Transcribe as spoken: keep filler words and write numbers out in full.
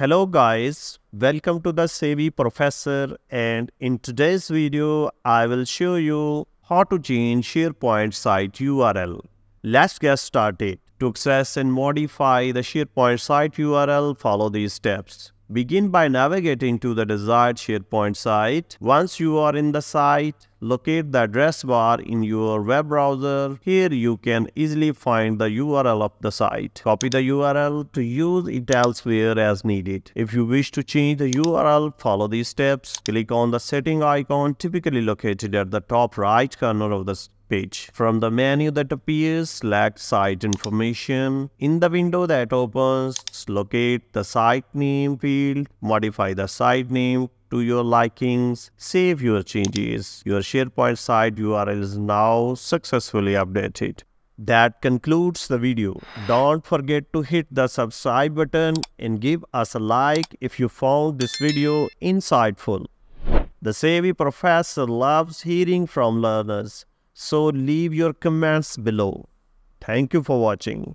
Hello guys, welcome to the Savvy Professor, and in today's video, I will show you how to change SharePoint site U R L. Let's get started. To access and modify the SharePoint site U R L, follow these steps. Begin by navigating to the desired SharePoint site. Once you are in the site, locate the address bar in your web browser. Here you can easily find the U R L of the site. Copy the U R L to use it elsewhere as needed. If you wish to change the U R L, follow these steps. Click on the setting icon typically located at the top right corner of the page. From the menu that appears, select Site Information. In the window that opens, locate the Site Name field, modify the site name to your likings, save your changes. Your SharePoint site U R L is now successfully updated. That concludes the video. Don't forget to hit the subscribe button and give us a like if you found this video insightful. The Savvy Professor loves hearing from learners. So leave your comments below. Thank you for watching.